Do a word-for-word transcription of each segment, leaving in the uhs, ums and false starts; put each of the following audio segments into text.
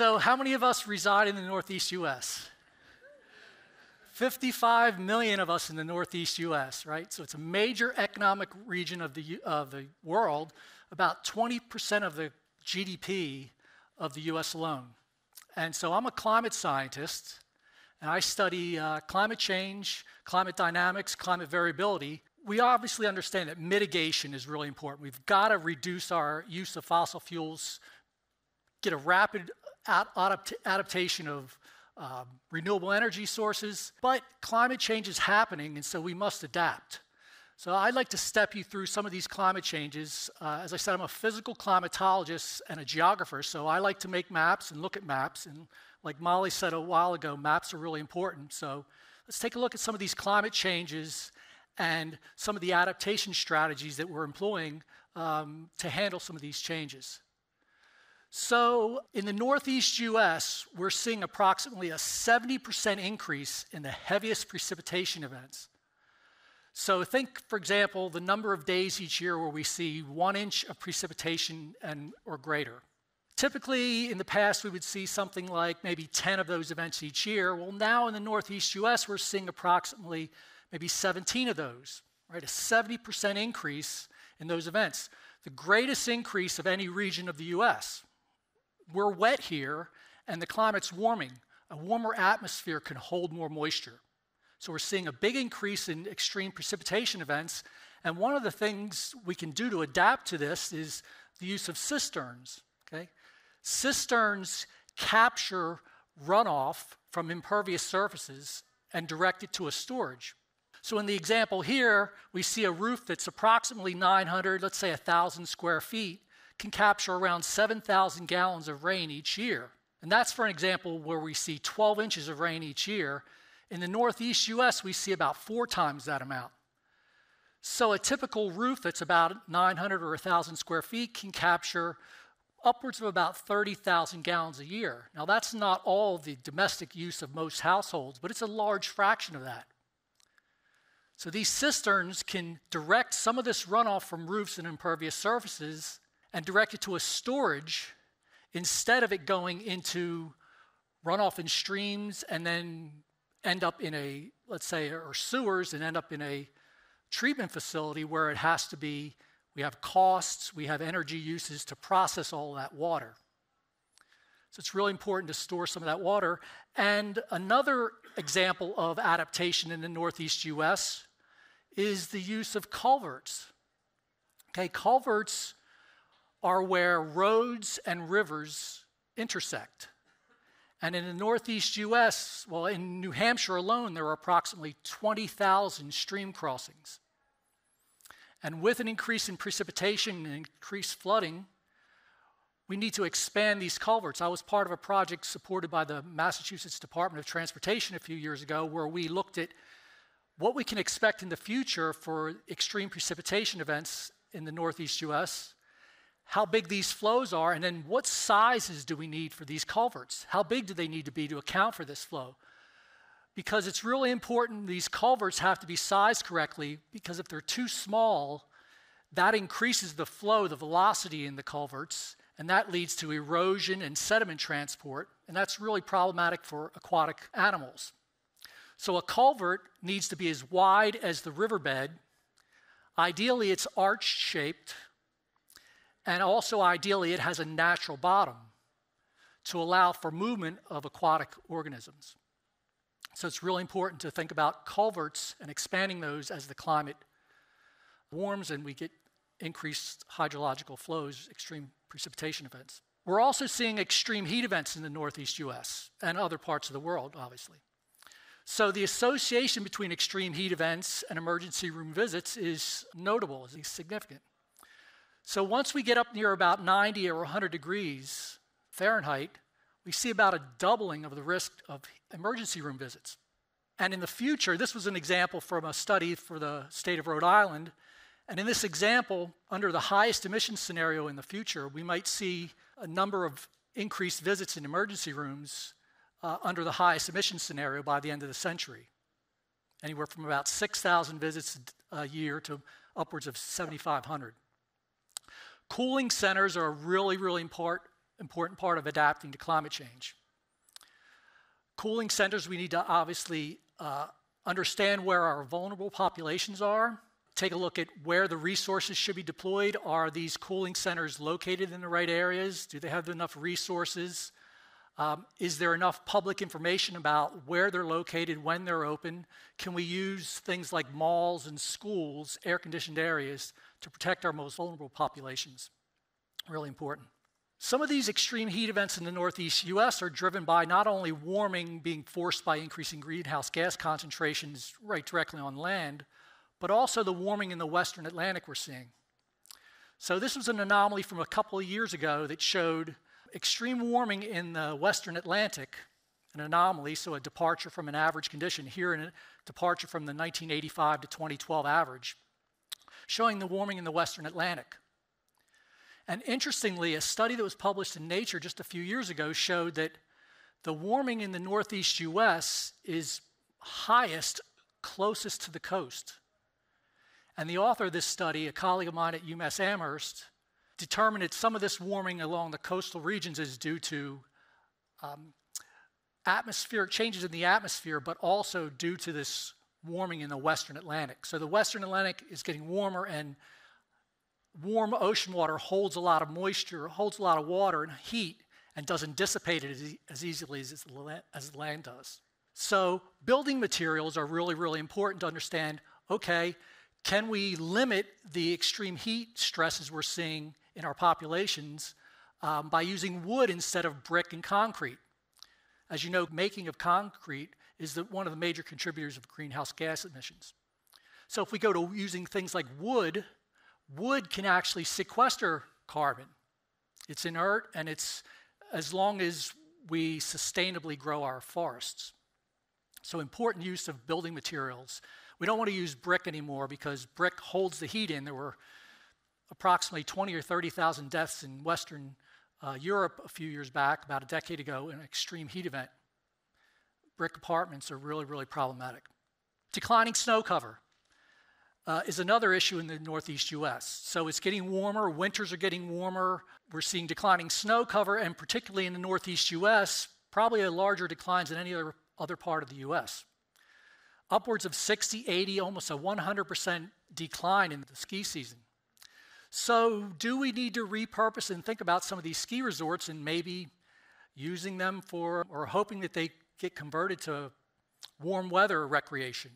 So how many of us reside in the Northeast U S? fifty-five million of us in the Northeast U S, right? So it's a major economic region of the, of the world, about twenty percent of the G D P of the U S alone. And so I'm a climate scientist, and I study uh, climate change, climate dynamics, climate variability. We obviously understand that mitigation is really important. We've got to reduce our use of fossil fuels, get a rapid ad- adaptation of Um, renewable energy sources, but climate change is happening, and so we must adapt. So I'd like to step you through some of these climate changes. Uh, as I said, I'm a physical climatologist and a geographer, so I like to make maps and look at maps, and like Molly said a while ago, maps are really important. So let's take a look at some of these climate changes and some of the adaptation strategies that we're employing um, to handle some of these changes. So in the Northeast U S, we're seeing approximately a seventy percent increase in the heaviest precipitation events. So think, for example, the number of days each year where we see one inch of precipitation and or greater. Typically, in the past, we would see something like maybe ten of those events each year. Well, now in the Northeast U S, we're seeing approximately maybe seventeen of those, right? A seventy percent increase in those events. The greatest increase of any region of the U S. We're wet here, and the climate's warming. A warmer atmosphere can hold more moisture. So we're seeing a big increase in extreme precipitation events, and one of the things we can do to adapt to this is the use of cisterns, okay? Cisterns capture runoff from impervious surfaces and direct it to a storage. So in the example here, we see a roof that's approximately nine hundred, let's say one thousand square feet, can capture around seven thousand gallons of rain each year. And that's for an example where we see twelve inches of rain each year. In the Northeast U S, we see about four times that amount. So a typical roof that's about nine hundred or one thousand square feet can capture upwards of about thirty thousand gallons a year. Now that's not all the domestic use of most households, but it's a large fraction of that. So these cisterns can direct some of this runoff from roofs and impervious surfaces and direct it to a storage instead of it going into runoff in streams and then end up in a, let's say, or sewers and end up in a treatment facility where it has to be, we have costs, we have energy uses to process all that water. So it's really important to store some of that water. And another example of adaptation in the Northeast U S is the use of culverts. Okay, culverts are where roads and rivers intersect. And in the Northeast U S, well, in New Hampshire alone, there are approximately twenty thousand stream crossings. And with an increase in precipitation and increased flooding, we need to expand these culverts. I was part of a project supported by the Massachusetts Department of Transportation a few years ago where we looked at what we can expect in the future for extreme precipitation events in the Northeast U S, how big these flows are, and then what sizes do we need for these culverts? How big do they need to be to account for this flow? Because it's really important these culverts have to be sized correctly, because if they're too small, that increases the flow, the velocity in the culverts, and that leads to erosion and sediment transport, and that's really problematic for aquatic animals. So a culvert needs to be as wide as the riverbed. Ideally, it's arch-shaped, and also, ideally, it has a natural bottom to allow for movement of aquatic organisms. So it's really important to think about culverts and expanding those as the climate warms and we get increased hydrological flows, extreme precipitation events. We're also seeing extreme heat events in the Northeast U S and other parts of the world, obviously. So the association between extreme heat events and emergency room visits is notable, is significant. So once we get up near about ninety or one hundred degrees Fahrenheit, we see about a doubling of the risk of emergency room visits. And in the future, this was an example from a study for the state of Rhode Island. And in this example, under the highest emission scenario in the future, we might see a number of increased visits in emergency rooms uh, under the highest emission scenario by the end of the century. Anywhere from about six thousand visits a year to upwards of seventy-five hundred. Cooling centers are a really, really import, important part of adapting to climate change. Cooling centers, we need to obviously uh, understand where our vulnerable populations are, take a look at where the resources should be deployed. Are these cooling centers located in the right areas? Do they have enough resources? Um, is there enough public information about where they're located, when they're open? Can we use things like malls and schools, air-conditioned areas, to protect our most vulnerable populations? Really important. Some of these extreme heat events in the Northeast U S are driven by not only warming being forced by increasing greenhouse gas concentrations right directly on land, but also the warming in the Western Atlantic we're seeing. So this was an anomaly from a couple of years ago that showed extreme warming in the Western Atlantic, an anomaly, so a departure from an average condition here, in a departure from the nineteen eighty-five to twenty twelve average, showing the warming in the Western Atlantic. And interestingly, a study that was published in Nature just a few years ago showed that the warming in the Northeast U S is highest closest to the coast. And the author of this study, a colleague of mine at UMass Amherst, determined that some of this warming along the coastal regions is due to um, atmospheric changes in the atmosphere, but also due to this warming in the Western Atlantic. So the Western Atlantic is getting warmer, and warm ocean water holds a lot of moisture, holds a lot of water and heat, and doesn't dissipate it as, e as easily as, as land does. So building materials are really, really important to understand, okay, can we limit the extreme heat stresses we're seeing in our populations um, by using wood instead of brick and concrete? As you know, making of concrete is the, one of the major contributors of greenhouse gas emissions. So if we go to using things like wood, wood can actually sequester carbon. It's inert, and it's as long as we sustainably grow our forests. So important use of building materials. We don't want to use brick anymore because brick holds the heat in. There were approximately twenty or thirty thousand deaths in Western uh, Europe a few years back, about a decade ago, in an extreme heat event. Brick apartments are really, really problematic. Declining snow cover Uh, is another issue in the Northeast U S. So it's getting warmer, winters are getting warmer, we're seeing declining snow cover, and particularly in the Northeast U S, probably a larger declines than any other, other part of the U S. Upwards of sixty, eighty, almost a one hundred percent decline in the ski season. So do we need to repurpose and think about some of these ski resorts and maybe using them for, or hoping that they get converted to warm weather recreation?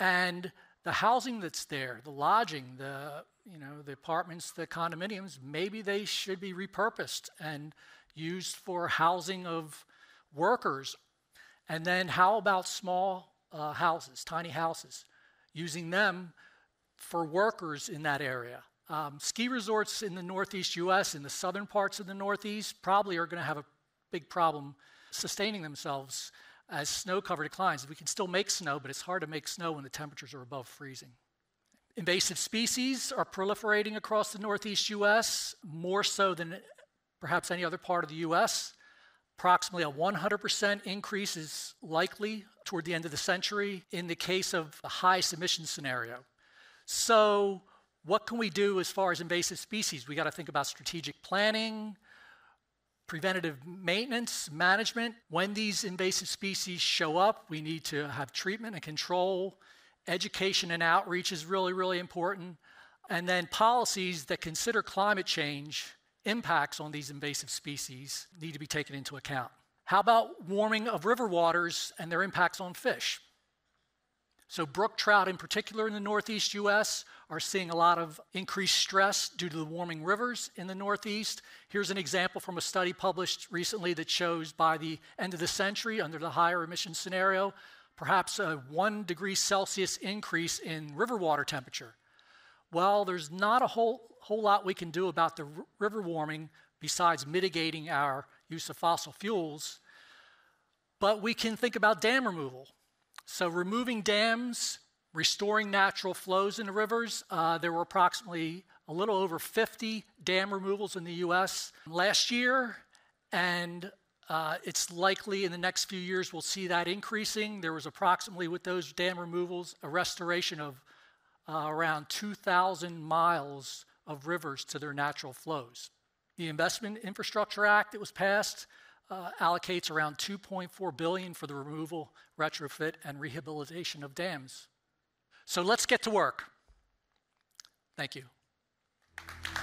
And the housing that's there, the lodging, the, you know, the apartments, the condominiums, maybe they should be repurposed and used for housing of workers. And then how about small uh, houses, tiny houses, using them for workers in that area? Um, ski resorts in the Northeast U S, in the southern parts of the Northeast, probably are going to have a big problem sustaining themselves as snow cover declines. We can still make snow, but it's hard to make snow when the temperatures are above freezing. Invasive species are proliferating across the Northeast U S, more so than perhaps any other part of the U S. Approximately a one hundred percent increase is likely toward the end of the century in the case of the highest emission scenario. So what can we do as far as invasive species? We got to think about strategic planning, preventative maintenance, management. When these invasive species show up, we need to have treatment and control. Education and outreach is really, really important. And then policies that consider climate change impacts on these invasive species need to be taken into account. How about warming of river waters and their impacts on fish? So brook trout in particular in the Northeast U S are seeing a lot of increased stress due to the warming rivers in the Northeast. Here's an example from a study published recently that shows by the end of the century, under the higher emission scenario, perhaps a one degree Celsius increase in river water temperature. Well, there's not a whole, whole lot we can do about the river warming besides mitigating our use of fossil fuels, but we can think about dam removal. So removing dams, restoring natural flows in the rivers. Uh, there were approximately a little over fifty dam removals in the U S last year, and uh, it's likely in the next few years we'll see that increasing. There was approximately, with those dam removals, a restoration of uh, around two thousand miles of rivers to their natural flows. The Investment Infrastructure Act that was passed uh, allocates around two point four billion dollars for the removal, retrofit, and rehabilitation of dams. So let's get to work. Thank you.